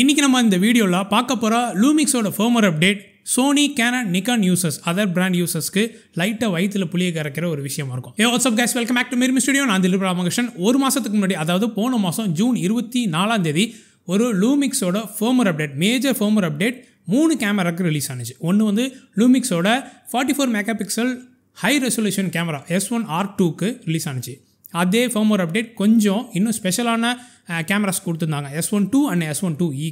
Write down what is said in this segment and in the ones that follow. இன்றைக்கி நம்ம இந்த வீடியோவில் பார்க்க போகிற லூமிக்ஸோட firmware update Sony, Canon, Nikon users, other brand யூசர்ஸ்க்கு லைட்டாக வயிற்றில் புளியை கரைக்கிற ஒரு விஷயமா இருக்கும். Hey what's up guys, welcome back to MirrorME Studio. நான் தில் ராமகிருஷ்ணன். ஒரு மாதத்துக்கு முன்னாடி, அதாவது போன மாதம் ஜூன் 24ஆம் தேதி ஒரு லூமிக்ஸோட firmware update, major firmware update 3 கேமராவுக்கு ரிலீஸ் ஆனிச்சு. ஒன்று வந்து லூமிக்ஸோட 44 mega pixel high resolution camera S1R2க்கு ரிலீஸ் ஆனிச்சு. அதே ஃபர்மர் அப்டேட் கொஞ்சம் இன்னும் ஸ்பெஷலான கேமராஸ் கொடுத்துருந்தாங்க S1 II and S1 II E.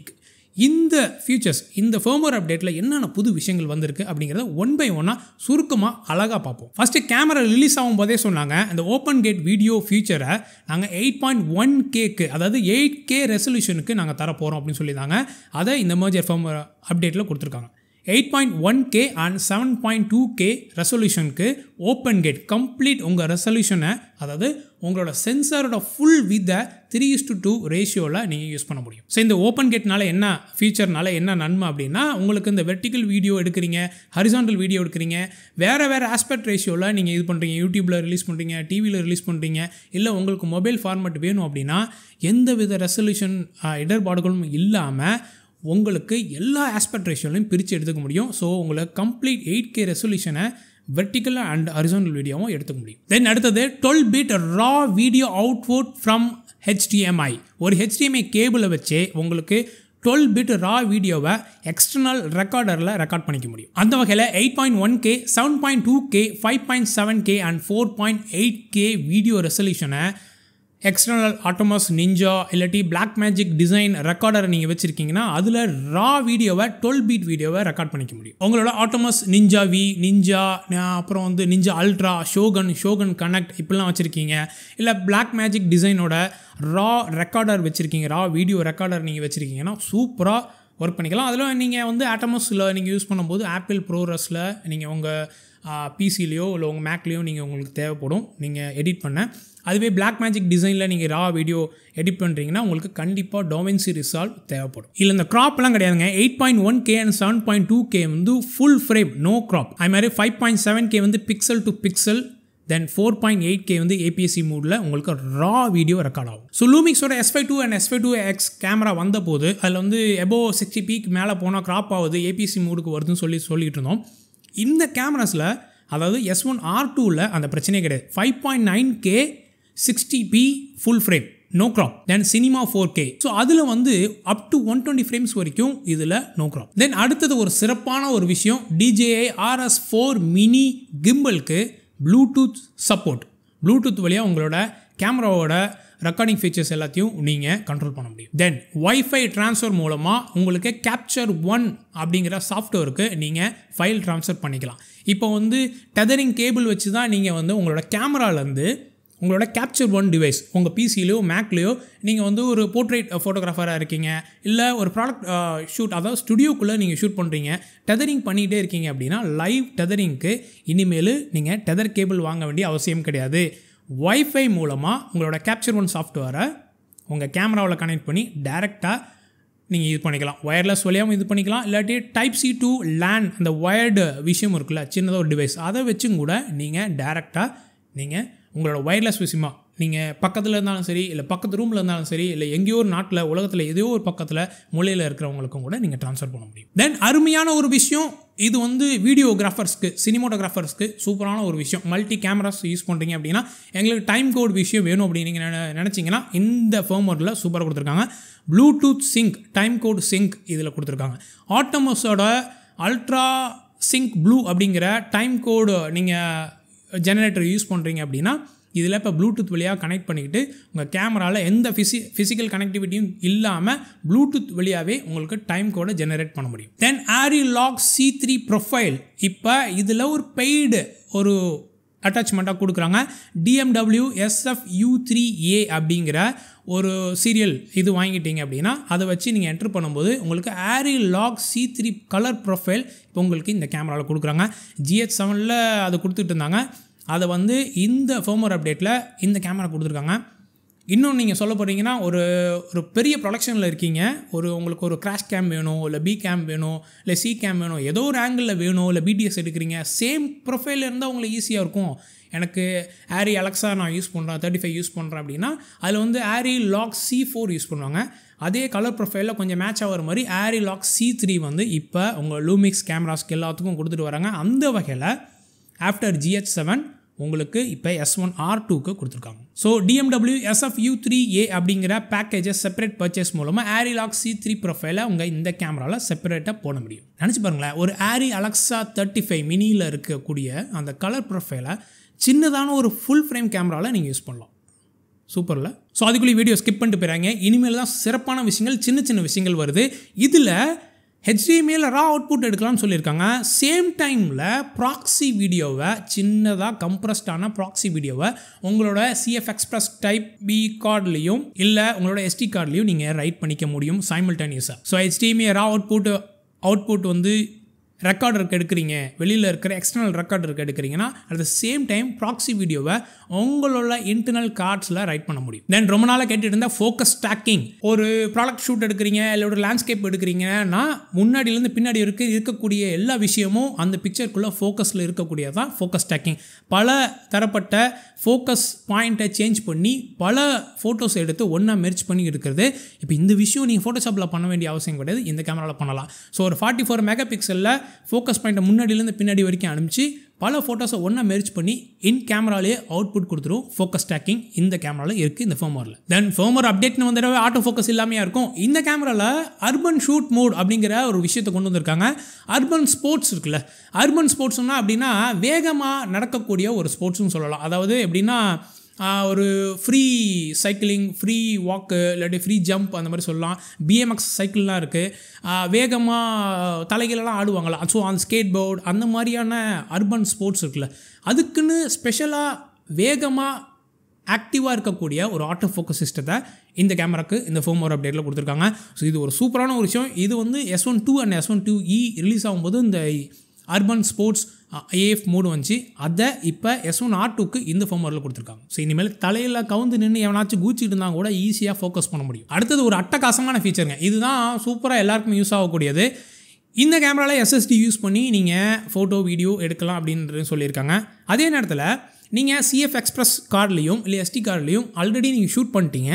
இந்த ஃபியூச்சர்ஸ், இந்த ஃபர்மர் அப்டேட்டில் என்னென்ன புது விஷயங்கள் வந்திருக்கு அப்படிங்கிறத ஒன் பை ஒன்னாக சுருக்கமாக அழகாக பார்ப்போம். ஃபஸ்ட்டு கேமரா ரிலீஸ் ஆகும் போதே சொன்னாங்க, இந்த ஓப்பன் கேட் வீடியோ ஃபியூச்சரை நாங்கள் 8.1Kக்கு, அதாவது 8K ரெசல்யூஷனுக்கு நாங்கள் தரப்போகிறோம் அப்படின்னு சொல்லியிருந்தாங்க. அதை இந்த மேஜர் ஃபர்மர் அப்டேட்டில் கொடுத்துருக்காங்க. 8.1K அண்ட் 7.2K ரெசல்யூஷனுக்கு ஓப்பன் கேட் கம்ப்ளீட் உங்கள் ரெசல்யூஷனை, அதாவது உங்களோட சென்சாரோட ஃபுல் வித்தை 3:2 ரேஷியோவில் நீங்கள் யூஸ் பண்ண முடியும். ஸோ இந்த ஓப்பன் கேட்னால என்ன ஃபீச்சர்னால என்ன நன்மை அப்படின்னா, உங்களுக்கு இந்த வெர்டிக்கல் வீடியோ எடுக்கிறீங்க, ஹரிசான்டல் வீடியோ எடுக்கிறீங்க, வேறு வேறு ஆஸ்பெக்ட் ரேஷியோவில் நீங்கள் இது பண்ணுறீங்க, யூடியூப்பில் ரிலீஸ் பண்ணுறீங்க, டிவியில் ரிலீஸ் பண்ணுறீங்க, இல்லை உங்களுக்கு மொபைல் ஃபார்மேட் வேணும் அப்படின்னா எந்த வித ரெசல்யூஷன் இடர்பாடுகளும் இல்லாமல் உங்களுக்கு எல்லா ஆஸ்பெக்ட் ரேஷியோலையும் பிரித்து எடுத்துக்க முடியும். ஸோ உங்களை கம்ப்ளீட் 8K ரெசல்யூஷனை வெர்டிக்கல் அண்ட் ஹரிசான்டல் வீடியோவும் எடுத்துக்க முடியும். தென் அடுத்தது 12-bit raw video output from HDMI. ஒரு HDMI கேபிளை வச்சே உங்களுக்கு 12-bit ரா வீடியோவை எக்ஸ்டர்னல் ரெக்கார்டரில் ரெக்கார்ட் பண்ணிக்க முடியும். அந்த வகையில் 8.1K, 7.2K, 5.7K and 4.8K video ரெசல்யூஷனை எக்ஸ்டர்னல் ஆட்டோமஸ் நிஞ்சா இல்லாட்டி பிளாக் மேஜிக் டிசைன் ரெக்கார்டரை நீங்கள் வச்சுருக்கீங்கன்னா அதில் ரா வீடியோவை 12-bit வீடியோவை ரெக்கார்ட் பண்ணிக்க முடியும். உங்களோட ஆட்டோமஸ் நிஞ்சா V, நிஞ்சா, அப்புறம் வந்து Ninja Ultra, Shogun, Shogun connect இப்படிலாம் வச்சுருக்கீங்க, இல்லை பிளாக் மேஜிக் டிசைனோட ரா ரெக்கார்டர் வச்சுருக்கீங்க, ரா வீடியோ ரெக்கார்டர் நீங்கள் வச்சுருக்கீங்கன்னா சூப்பராக ஒர்க் பண்ணிக்கலாம். அதில் நீங்கள் வந்து ஆட்டோமஸில் நீங்கள் யூஸ் பண்ணும்போது ஆப்பிள் ப்ரோ ரெஸில் நீங்கள் உங்கள் பிசிலையோ இல்லை உங்கள் மேக்லேயோ நீங்கள் உங்களுக்கு தேவைப்படும் நீங்கள் எடிட் பண்ண. அதுவே பிளாக் மேஜிக் டிசைனில் நீங்கள் ரா வீடியோ எடிட் பண்ணுறீங்கன்னா உங்களுக்கு கண்டிப்பாக டொமென்சி ரிசால்வ் தேவைப்படும். இல்லை இந்த க்ராப்லாம் கிடையாதுங்க. 8.1K அண்ட் 7.2K வந்து ஃபுல் ஃப்ரேம், நோ க்ராப். அதுமாதிரி 5.7K வந்து pixel to pixel, then 4.8K வந்து APS-C மோடில் உங்களுக்கு ரா வீடியோ ரெக்கார்ட் ஆகும். ஸோ லூமிக்ஸோட S1 II and S1 II X camera வந்த போது அதில் வந்து எபோவ் 60 px மேலே போனால் க்ராப் ஆகுது, APS-C மோடுக்கு வருதுன்னு சொல்லிகிட்டு இருந்தோம். இந்த கேமராஸில், அதாவது S1R2வில் அந்த பிரச்சனையே கிடையாது. 5.9K 60p full frame, no crop. Then cinema 4K. So அதில் வந்து அப் டு 120 frames வரைக்கும் இதில் நோ க்ராப். தென் அடுத்தது ஒரு சிறப்பான ஒரு விஷயம், DJI RS4 மினி கிம்பலுக்கு ப்ளூடூத் சப்போர்ட். ப்ளூடூத் வழியாக உங்களோட கேமராவோட ரெக்கார்டிங் ஃபீச்சர்ஸ் எல்லாத்தையும் நீங்கள் கண்ட்ரோல் பண்ண முடியும். தென் வைஃபை ட்ரான்ஸ்ஃபர் மூலமாக உங்களுக்கு Capture One அப்படிங்கிற சாஃப்ட்வேருக்கு நீங்கள் ஃபைல் ட்ரான்ஸ்ஃபர் பண்ணிக்கலாம். இப்போ வந்து டெதரிங் கேபிள் வச்சு தான் நீங்கள் வந்து உங்களோட கேமராலேருந்து உங்களோட Capture One டிவைஸ் உங்கள் பிசிலையோ மேக்லேயோ நீங்கள் வந்து ஒரு போர்ட்ரேட் ஃபோட்டோகிராஃபராக இருக்கீங்க, இல்லை ஒரு ப்ராடக்ட் ஷூட், அதாவது ஸ்டுடியோக்குள்ளே நீங்கள் ஷூட் பண்ணுறீங்க, டெதரிங் பண்ணிகிட்டே இருக்கீங்க அப்படின்னா லைவ் டெதரிங்க்கு இனிமேல் நீங்கள் டெதர் கேபிள் வாங்க வேண்டிய அவசியம் கிடையாது. வைஃபை மூலமாக உங்களோட Capture One சாஃப்ட்வேரை உங்கள் கேமராவில் கனெக்ட் பண்ணி டைரெக்டாக நீங்கள் இது பண்ணிக்கலாம். ஒயர்லெஸ் வழியாகவும் இது பண்ணிக்கலாம், இல்லாட்டி Type C to LAN அந்த ஒயர்டு விஷயம் இருக்குல்ல, சின்னதாக ஒரு டிவைஸ், அதை வச்சும் கூட நீங்கள் டைரெக்டாக நீங்கள் உங்களோட ஒயர்லெஸ் விஷயமா நீங்கள் பக்கத்தில் இருந்தாலும் சரி, இல்லை பக்கத்து ரூமில் இருந்தாலும் சரி, இல்லை எங்கேயோ ஒரு நாட்டில், உலகத்தில் ஏதோ ஒரு பக்கத்தில் மூலையில் இருக்கிறவங்களுக்கும் கூட நீங்கள் ட்ரான்ஸ்ஃபர் பண்ண முடியும். தென் அருமையான ஒரு விஷயம், இது வந்து வீடியோகிராஃபர்ஸ்க்கு, சினிமோட்டோகிராஃபர்ஸ்க்கு சூப்பரான ஒரு விஷயம். மல்டி கேமராஸ் யூஸ் பண்ணுறீங்க அப்படின்னா எங்களுக்கு டைம் கோட் விஷயம் வேணும் அப்படின்னு நீங்கள் நினச்சிங்கன்னா இந்த ஃபர்மரில் சூப்பராக கொடுத்துருக்காங்க. Bluetooth sync, time code sync இதில் கொடுத்துருக்காங்க. ஆட்டோமஸோட அல்ட்ரா சிங்க் ப்ளூ அப்படிங்கிற டைம் கோடு நீங்கள் ஜெனரேட்டர் யூஸ் பண்ணுறீங்க அப்படின்னா இதில் இப்போ ப்ளூடூத் வழியாக கனெக்ட் பண்ணிக்கிட்டு உங்கள் கேமராவில் எந்த ஃபிசிக்கல் கனெக்டிவிட்டியும் இல்லாமல் ப்ளூடூத் வழியாகவே உங்களுக்கு டைம் கோடை ஜெனரேட் பண்ண முடியும். தென் ARRI Log C3 ப்ரொஃபைல், இப்போ இதில் ஒரு பெய்டு ஒரு அட்டாச்மெண்ட்டாக கொடுக்குறாங்க. DMW SF U3A அப்படிங்கிற ஒரு சீரியல் இது வாங்கிட்டீங்க அப்படின்னா அதை வச்சு நீங்கள் என்ட்ரு பண்ணும்போது உங்களுக்கு ARRI Log C3 colour profile இப்போ உங்களுக்கு இந்த கேமராவில் கொடுக்குறாங்க. GH7ல் அதை கொடுத்துட்டு இருந்தாங்க, அதை வந்து இந்த ஃபர்மர் அப்டேட்டில் இந்த கேமரா கொடுத்துருக்காங்க. இன்னும் நீங்கள் சொல்ல போகிறீங்கன்னா ஒரு ஒரு பெரிய ப்ரொடக்ஷனில் இருக்கீங்க, ஒரு உங்களுக்கு ஒரு கிராஷ் கேம் வேணும், இல்லை B கேம் வேணும், இல்லை C கேம் வேணும், ஏதோ ஒரு ஆங்கிளில் வேணும், இல்லை BTS எடுக்கிறீங்க, சேம் ப்ரொஃபைல் இருந்தால் உங்களுக்கு ஈஸியாக இருக்கும். எனக்கு ARRI ALEXA நான் யூஸ் பண்ணுறேன், 35 யூஸ் பண்ணுறேன் அப்படின்னா அதில் வந்து ARRI Log C4 யூஸ் பண்ணுவாங்க. அதே கலர் ப்ரொஃபைலில் கொஞ்சம் மேட்ச் ஆகிற மாதிரி ARRI Log C3 வந்து இப்போ உங்கள் Lumix கேமராஸ்க்கு எல்லாத்துக்கும் கொடுத்துட்டு வராங்க. அந்த வகையில் ஆஃப்டர் GH7 உங்களுக்கு இப்போ S1R2க்கு கொடுத்துருக்காங்க. ஸோ DMW SF U3A அப்படிங்கிற பேக்கேஜை செப்பரேட் பர்ச்சேஸ் மூலமாக ARRI Log C3 ப்ரொஃபைலை உங்கள் இந்த கேமராவில் செப்பரேட்டாக போட முடியும். நினச்சி பாருங்களேன், ஒரு ARRI ALEXA 35 மினியில் இருக்கக்கூடிய அந்த கலர் ப்ரொஃபைலை சின்னதான ஒரு ஃபுல் ஃப்ரேம் கேமராவில் நீங்கள் யூஸ் பண்ணலாம். சூப்பரில். ஸோ அதுக்குள்ளே வீடியோ ஸ்கிப் பண்ணிட்டு போயிறாங்க. இனிமேல் தான் சிறப்பான விஷயங்கள், சின்ன சின்ன விஷயங்கள் வருது. இதில் HDMIயில் ரா அவுட்புட் எடுக்கலாம்னு சொல்லியிருக்காங்க. சேம் டைமில் ப்ராக்ஸி வீடியோவை சின்னதாக கம்ப்ரஸ்டான ப்ராக்ஸி வீடியோவை உங்களோட CF எக்ஸ்பிரஸ் டைப் பி கார்ட்லேயும் இல்லை உங்களோட SD கார்ட்லேயும் நீங்கள் ரைட் பண்ணிக்க முடியும் சைமல்டேனியஸாக. ஸோ HDMI ரா அவுட்புட் வந்து ரெக்கார்ட் இருக்க எடுக்கிறீங்க, வெளியில் இருக்கிற எக்ஸ்டர்னல் ரெக்கார்ட் இருக்க எடுக்கிறீங்கன்னா at the same time proxy வீடியோவை உங்களோட இன்டர்னல் கார்ட்ஸில் ரைட் பண்ண முடியும். தென் ரொம்ப நாளாக கேட்டுட்டு இருந்தால் ஃபோக்கஸ் ட்ராக்கிங். ஒரு ப்ராடக்ட் ஷூட் எடுக்கிறீங்க இல்லை ஒரு லேண்ட்ஸ்கேப் எடுக்கிறீங்கன்னா முன்னாடியிலேருந்து பின்னாடி இருக்கக்கூடிய எல்லா விஷயமும் அந்த பிக்சருக்குள்ளே ஃபோக்கஸில் இருக்கக்கூடியதான் ஃபோக்கஸ் ட்ராக்கிங். பல தரப்பட்ட ஃபோக்கஸ் பாயிண்ட்டை சேஞ்ச் பண்ணி பல ஃபோட்டோஸ் எடுத்து ஒன்றா மெர்ஜ் பண்ணி எடுக்கிறது. இப்போ இந்த விஷயம் நீங்கள் ஃபோட்டோஷாப்பில் பண்ண வேண்டிய அவசியம் கிடையாது, இந்த கேமராவில் பண்ணலாம். ஸோ ஒரு 44 மெகா பிக்சலில் ஃபோக்கஸ் பாயிண்ட்டை முன்னாடியிலேருந்து பின்னாடி வரைக்கும் அனுப்பிச்சு பல ஃபோட்டோஸை ஒன்றா மெர்ஜ் பண்ணி இன் கேமராலேயே அவுட்புட் கொடுத்துரும். ஃபோக்கஸ் ட்ராக்கிங் இந்த கேமராவில் இருக்குது, இந்த ஃபர்மரில். தென் ஃபர்மர் அப்டேட்னு வந்துடவே ஆட்டோ ஃபோக்கஸ் இல்லாமையா இருக்கும். இந்த கேமராவில் அர்பன் ஷூட் மோட் அப்படிங்கிற ஒரு விஷயத்தை கொண்டு வந்திருக்காங்க. அர்பன் ஸ்போர்ட்ஸ் இருக்குல்ல, அர்பன் ஸ்போர்ட்ஸ்னால் அப்படின்னா வேகமாக நடக்கக்கூடிய ஒரு ஸ்போர்ட்ஸ்னு சொல்லலாம். அதாவது எப்படின்னா ஒரு ஃப்ரீ சைக்கிளிங், ஃப்ரீ வாக்கு, இல்லாட்டி ஃப்ரீ ஜம்ப் அந்த மாதிரி சொல்லலாம். BMX சைக்கிள்லாம் இருக்குது, வேகமாக தலைகளெல்லாம் ஆடுவாங்களா, ஸோ அந்த ஸ்கேட் போர்டு அந்த மாதிரியான அர்பன் ஸ்போர்ட்ஸ் இருக்குல்ல, அதுக்குன்னு ஸ்பெஷலாக வேகமாக ஆக்டிவாக இருக்கக்கூடிய ஒரு ஆட்டோ ஃபோக்கஸ் சிஸ்டத்தை இந்த கேமராக்கு இந்த ஃபர்ம்வேர் அப்டேட்டில் கொடுத்துருக்காங்க. ஸோ இது ஒரு சூப்பரான ஒரு விஷயம். இது வந்து S1 II and S1 II E release ஆகும்போது இந்த அர்பன் ஸ்போர்ட்ஸ் AF மோடு வந்துச்சு, அதை இப்போ S1R2க்கு இந்த ஃபர்ம்வேரில் கொடுத்துருக்காங்க. ஸோ இனிமேல் தலையில் கவுந்து நின்று எவனாச்சும் குச்சிட்டு இருந்தால் கூட ஈஸியாக ஃபோக்கஸ் பண்ண முடியும். அடுத்தது ஒரு அட்டகாசமான ஃபீச்சருங்க, இதுதான் சூப்பராக எல்லாருக்குமே யூஸ் ஆகக்கூடியது. இந்த கேமராவில் SSD யூஸ் பண்ணி நீங்கள் ஃபோட்டோ வீடியோ எடுக்கலாம் அப்படின்றது சொல்லியிருக்காங்க. அதே நேரத்தில் நீங்கள் CF எக்ஸ்பிரஸ் கார்ட்லேயும் இல்லை SD கார்ட்லேயும் ஆல்ரெடி நீங்கள் ஷூட் பண்ணிட்டீங்க,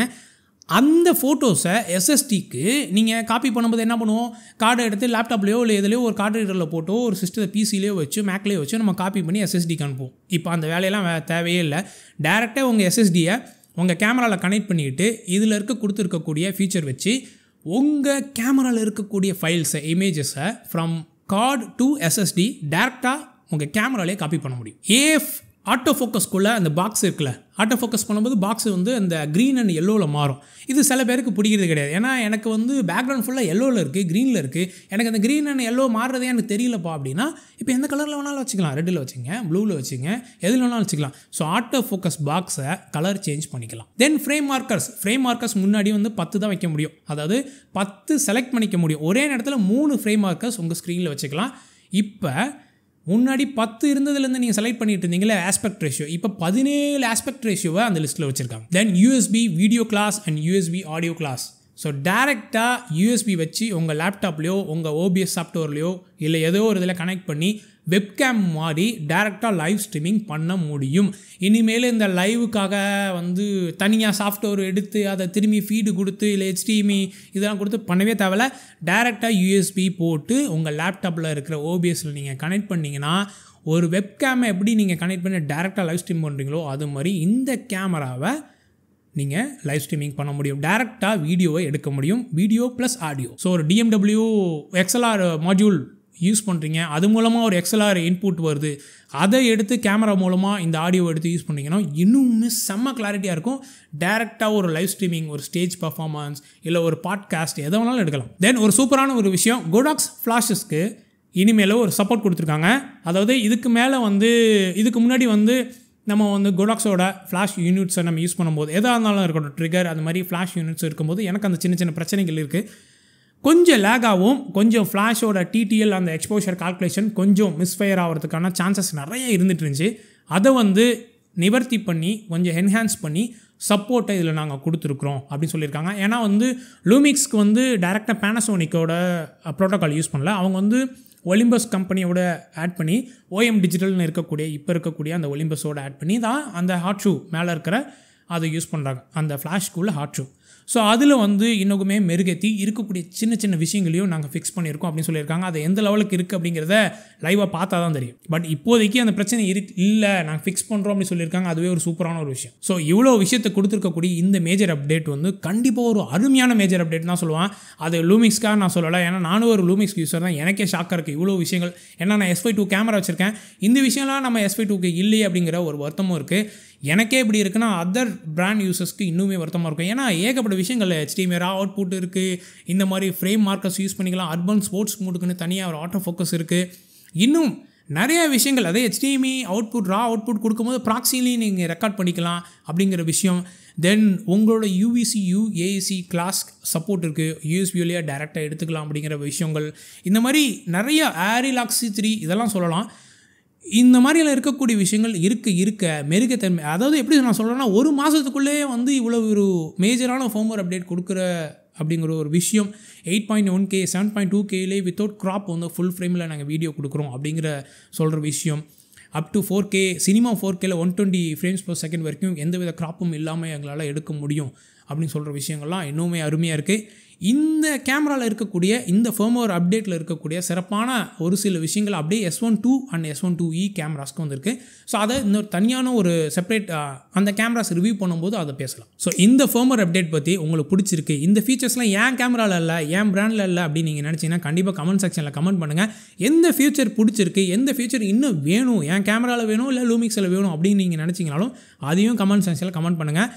அந்த ஃபோட்டோஸை SSDக்கு நீங்கள் காப்பி பண்ணும்போது என்ன பண்ணுவோம், கார்டை எடுத்து லேப்டாப்லேயோ இல்லை எதுலையோ ஒரு கார்டு ரீடரில் போட்டோ ஒரு சிஸ்டத்தை PCலேயோ வச்சு மேக்லேயோ வச்சு நம்ம காப்பி பண்ணி SSDக்கு அனுப்புவோம். இப்போ அந்த வேலையெல்லாம் தேவையே இல்லை. டேரெக்டாக உங்கள் SSDயை உங்கள் கேமராவில் கனெக்ட் பண்ணிக்கிட்டு இதில் கொடுத்துருக்கக்கூடிய ஃபீச்சர் வச்சு உங்கள் கேமராவில் இருக்கக்கூடிய ஃபைல்ஸை, இமேஜஸை ஃப்ரம் கார்டு டு SSD டேரெக்டாக உங்கள் கேமராலே காப்பி பண்ண முடியும். AF ஆட்டோ ஃபோக்கஸ்க்குள்ளே அந்த பாக்ஸ் இருக்குல்ல, ஆட்டோ ஃபோக்கஸ் பண்ணும்போது பாக்ஸ் வந்து அந்த க்ரீன் அண்ட் எல்லோவில் மாறும். இது சில பேருக்கு பிடிக்கிறது கிடையாது. ஏன்னா எனக்கு வந்து பேக்ரவுண்ட் ஃபுல்லாக எல்லோவில் இருக்குது, க்ரீனில் இருக்குது, எனக்கு அந்த க்ரீன் அண்ட் எல்லோ மாறுறதே எனக்கு தெரியலப்பா அப்படின்னா இப்போ எந்த கலரில் வேணாலும் வச்சுக்கலாம், ரெட்டில் வச்சுங்க, ப்ளூவில் வச்சுங்க, எதில் வேணாலும் வச்சுக்கலாம். ஸோ ஆட்டோ ஃபோக்கஸ் பாக்ஸை கலர் சேஞ்ச் பண்ணிக்கலாம். Then frame markers, frame markers முன்னாடி வந்து 10 தான் வைக்க முடியும். அதாவது 10 செலக்ட் பண்ணிக்க முடியும். ஒரே நேரத்தில் 3 ஃப்ரேம் மார்க்கர்ஸ் உங்கள் ஸ்க்ரீனில் வச்சுக்கலாம். இப்போ முன்னாடி 10 இருந்ததுலேருந்து நீங்கள் செலக்ட் பண்ணிட்டு இருந்தீங்களே ஆஸ்பெக்ட் ரேஷியோ, இப்போ 17 ஆஸ்பெக்ட் ரேஷியோவை அந்த லிஸ்ட்டில் வச்சுருக்காங்க. Then USB video class and USB audio class. So டேரெக்டாக USB வச்சு உங்கள் லேப்டாப்லேயோ உங்கள் OBS சாஃப்ட்வேர்லையோ இல்லை ஏதோ ஒரு இதில் கனெக்ட் பண்ணி வெப்கேம் மாதிரி டேரெக்டாக லைவ் ஸ்ட்ரீமிங் பண்ண முடியும். இனிமேல் இந்த லைவுக்காக வந்து தனியாக சாஃப்ட்வேர் எடுத்து அதை திரும்பி ஃபீடு கொடுத்து இல்லை HDMI இதெல்லாம் கொடுத்து பண்ணவே தேவையில்ல. டேரெக்டாக USB போட்டு உங்கள் லேப்டாப்பில் இருக்கிற OBSல நீங்கள் கனெக்ட் பண்ணிங்கன்னா ஒரு வெப்கேமை எப்படி நீங்கள் கனெக்ட் பண்ணி டேரெக்டாக லைவ் ஸ்ட்ரீம் பண்ணுறீங்களோ அது மாதிரி இந்த கேமராவை நீங்கள் லைவ் ஸ்ட்ரீமிங் பண்ண முடியும். டேரெக்டாக வீடியோவை எடுக்க முடியும், வீடியோ ப்ளஸ் ஆடியோ. ஸோ ஒரு DMW XLR மாட்யூல் யூஸ் பண்ணுறீங்க, அது மூலமாக ஒரு XLR இன்புட் வருது, அதை எடுத்து கேமரா மூலமாக இந்த ஆடியோ எடுத்து யூஸ் பண்ணிங்கன்னா இன்னுமே செம்ம கிளாரிட்டியாக இருக்கும். டேரெக்டாக ஒரு லைவ் ஸ்ட்ரீமிங், ஒரு ஸ்டேஜ் பர்ஃபார்மன்ஸ் இல்லை ஒரு பாட்காஸ்ட் எதை வேணாலும் எடுக்கலாம். தென் ஒரு சூப்பரான ஒரு விஷயம், கோடாக்ஸ் ஃப்ளாஷஸ்க்கு இனிமேல் ஒரு சப்போர்ட் கொடுத்துருக்காங்க. அதாவது இதுக்கு மேலே வந்து இதுக்கு முன்னாடி வந்து நம்ம வந்து கோடாக்ஸோட ஃப்ளாஷ் யூனிட்ஸை நம்ம யூஸ் பண்ணும்போது எதாக இருந்தாலும் இருக்கட்டும், ட்ரிகர் அது மாதிரி ஃப்ளாஷ் யூனிட்ஸ் இருக்கும்போது எனக்கு அந்த சின்ன சின்ன பிரச்சனைகள் இருக்குது, கொஞ்சம் லேகாகவும் கொஞ்சம் ஃப்ளாஷோட TTL அந்த எக்ஸ்போஷர் கால்குலேஷன் கொஞ்சம் மிஸ்ஃபயர் ஆகிறதுக்கான சான்சஸ் நிறைய இருந்துட்டு இருந்துச்சு. அதை வந்து நிவர்த்தி பண்ணி கொஞ்சம் என்ஹான்ஸ் பண்ணி சப்போர்ட்டை இதில் நாங்கள் கொடுத்துருக்குறோம் அப்படின்னு சொல்லியிருக்காங்க. ஏன்னா வந்து லூமிக்ஸ்க்கு வந்து டைரெக்டாக பேனசோனிக்கோட ப்ரோட்டோக்கால் யூஸ் பண்ணல, அவங்க வந்து ஒலிம்பஸ் கம்பெனியோட ஆட் பண்ணி OM டிஜிட்டல்னு இருக்கக்கூடிய இப்போ இருக்கக்கூடிய அந்த ஒலிம்பஸோட ஆட் பண்ணி தான் அந்த ஹாட் ஷூ மேலே இருக்கிற அதை யூஸ் பண்ணுறாங்க, அந்த ஃப்ளாஷ்குள்ளே ஹாட் ஷூ. ஸோ அதில் வந்து இன்னுமே மெருகேற்றி இருக்கக்கூடிய சின்ன சின்ன விஷயங்களையும் நாங்கள் ஃபிக்ஸ் பண்ணியிருக்கோம் அப்படின்னு சொல்லியிருக்காங்க. அது எந்த லெவலுக்கு இருக்குது அப்படிங்கிறத லைவாக பார்த்தா தான் தெரியும். பட் இப்போதைக்கு அந்த பிரச்சனை இல்லை, நாங்கள் ஃபிக்ஸ் பண்ணுறோம் அப்படின்னு சொல்லியிருக்காங்க. அதுவே ஒரு சூப்பரான ஒரு விஷயம். ஸோ இவ்வளோ விஷயத்தை கொடுத்துருக்கக்கூடிய இந்த மேஜர் அப்டேட் வந்து கண்டிப்பாக ஒரு அருமையான மேஜர் அப்டேட் தான் சொல்லுவேன். அது லூமிக்ஸ்க்காக நான் சொல்லலை, ஏன்னா நானும் ஒரு லூமிக்ஸ் யூஸர் தான், எனக்கே ஷாக்காக இருக்குது இவ்வளோ விஷயங்கள். ஏன்னா நான் S1 II கேமரா வச்சுருக்கேன், இந்த விஷயம்லாம் நம்ம S1 IIக்கு இல்லையே அப்படிங்கிற ஒரு வருத்தமும் இருக்குது. எனக்கே இப்படி இருக்குன்னா அதர் பிராண்ட் யூசர்ஸ்க்கு இன்னுமே வருத்தமாக இருக்கும். ஏன்னா ஏகப்பட்ட விஷயங்கள் HDMI அவுட் புட் இருக்குது, இந்த மாதிரி ஃப்ரேம் மார்க்கர்ஸ் யூஸ் பண்ணிக்கலாம், அர்பன் ஸ்போர்ட்ஸ் மூடுக்குன்னு தனியாக ஒரு ஆட்டோ ஃபோக்கஸ் இருக்குது, இன்னும் நிறையா விஷயங்கள். அதே HDMI அவுட்புட் ரா அவுட்புட் கொடுக்கும்போது ப்ராக்சிலி நீங்கள் ரெக்கார்ட் பண்ணிக்கலாம் அப்படிங்கிற விஷயம். தென் உங்களோட UVC UAC கிளாஸ் சப்போர்ட் இருக்குது, USB வழியாக டைரெக்டாக எடுத்துக்கலாம் அப்படிங்கிற விஷயங்கள். இந்த மாதிரி நிறையா ARRI Log C3 இதெல்லாம் சொல்லலாம். இந்த மாதிரியெல்லாம் இருக்கக்கூடிய விஷயங்கள் மெருகத்தன்மை, அதாவது எப்படி நான் சொல்கிறேன்னா ஒரு மாதத்துக்குள்ளேயே வந்து இவ்வளோ ஒரு மேஜரான ஃபர்ம்வேர் அப்டேட் கொடுக்குற அப்படிங்கிற ஒரு விஷயம். 8.1K 7.2Kலே வித்தவுட் க்ராப் வந்து ஃபுல் ஃப்ரேமில் நாங்கள் வீடியோ கொடுக்குறோம் அப்படிங்கிற சொல்கிற விஷயம். அப் டு 4K சினிமா 4Kல 120 frames per second வரைக்கும் எந்தவித க்ராப்பும் இல்லாமல் எங்களால் எடுக்க முடியும் அப்படின்னு சொல்கிற விஷயங்கள்லாம் இன்னுமே அருமையாக இருக்குது. இந்த கேமராவில் இருக்கக்கூடிய இந்த ஃபர்ம்வேர் அப்டேட்டில் இருக்கக்கூடிய சிறப்பான ஒரு சில விஷயங்கள் அப்படியே S1 II and S1 II E கேமராஸ்க்கு வந்திருக்கு. ஸோ அதை இன்னொரு தனியான ஒரு செப்பரேட் அந்த கேமராஸ் ரிவ்யூ பண்ணும்போது அதை பேசலாம். ஸோ இந்த ஃபர்ம்வேர் அப்டேட் பற்றி உங்களுக்கு பிடிச்சிருக்கு, இந்த ஃபீச்சர்ஸ்லாம் ஏன் கேமராவில் இல்லை, ஏன் பிராண்டில் இல்லை அப்படின்னு நீங்கள் நினச்சிங்கன்னா கண்டிப்பாக கமெண்ட் செக்ஷனில் கமெண்ட் பண்ணுங்கள். எந்த ஃபியூச்சர் பிடிச்சிருக்கு, எந்த ஃபியூச்சர் இன்னும் வேணும், ஏன் கேமராவில் வேணும் இல்லை லூமிக்ஸில் வேணும் அப்படின்னு நீங்கள் நினச்சிங்கனாலும் அதையும் கமெண்ட் செக்ஷனில் கமெண்ட் பண்ணுங்கள்.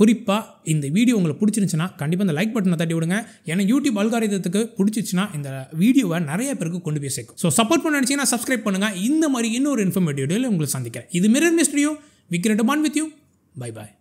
குறிப்பாக இந்த வீடியோ உங்களுக்கு பிடிச்சிருந்துச்சுன்னா கண்டிப்பாக இந்த லைக் பட்டனை தட்டி விடுங்க. ஏன்னா யூடியூப் அல்காரிதத்துக்கு பிடிச்சிச்சுன்னா இந்த வீடியோவை நிறைய பேருக்கு கொண்டு போய் சேர்க்கும். ஸோ சப்போர்ட் பண்ண நினச்சிங்கன்னா சப்ஸ்கிரைப் பண்ணுங்கள். இந்த மாதிரி இன்னொரு இன்ஃபர்மேட்டிவ் வீடியோவில் உங்களுக்கு சந்திக்கிறேன். இது MirrorME Studio, we create a bond with you. Bye bye.